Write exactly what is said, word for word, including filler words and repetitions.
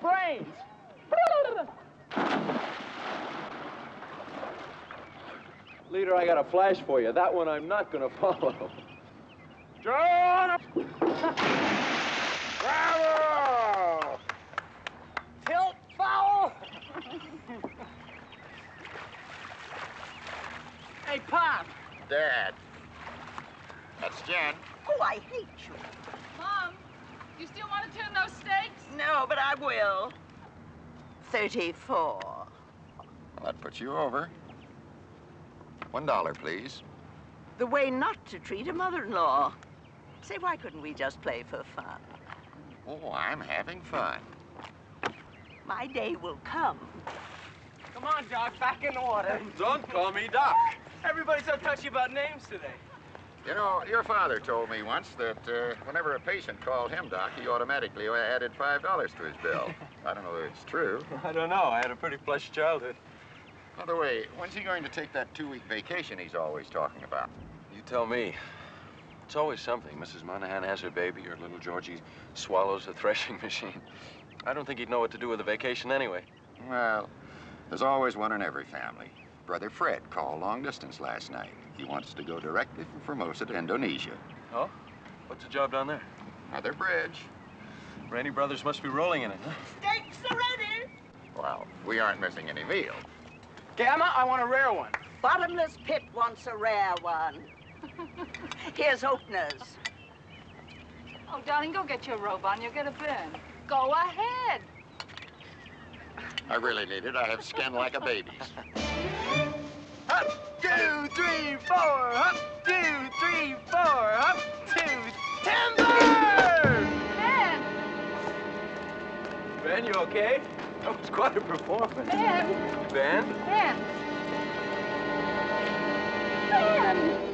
brains. Leader, I got a flash for you. That one I'm not going to follow. John! Bravo! Tilt foul! Hey, Pop! Dad. That's Jen. Oh, I hate you. Mom, you still want to turn those steaks? No, but I will. thirty-four. Well, that puts you over. One dollar, please. The way not to treat a mother-in-law. Say, why couldn't we just play for fun? Oh, I'm having fun. My day will come. Come on, Doc, back in order. Don't call me Doc. Everybody's so touchy about names today. You know, your father told me once that uh, whenever a patient called him Doc, he automatically added five dollars to his bill. I don't know if it's true. I don't know. I had a pretty plush childhood. By the way, when's he going to take that two-week vacation he's always talking about? You tell me. It's always something. Missus Monahan has her baby, or little Georgie swallows a threshing machine. I don't think he'd know what to do with a vacation anyway. Well, there's always one in every family. Brother Fred called long distance last night. He wants to go directly from Formosa to Indonesia. Oh? What's the job down there? Another bridge. Brandy Brothers must be rolling in it, huh? Steaks are ready! Well, we aren't missing any meal. Gamma, I want a rare one. Bottomless Pit wants a rare one. Here's openers. Oh, darling, go get your robe on. You're gonna burn. Go ahead. I really need it. I have skin like a baby's. Up, two, three, four. Up, two, three, four. Up, two, timber! Ben! Ben, you okay? That was quite a performance. Ben! Ben? Ben! Ben!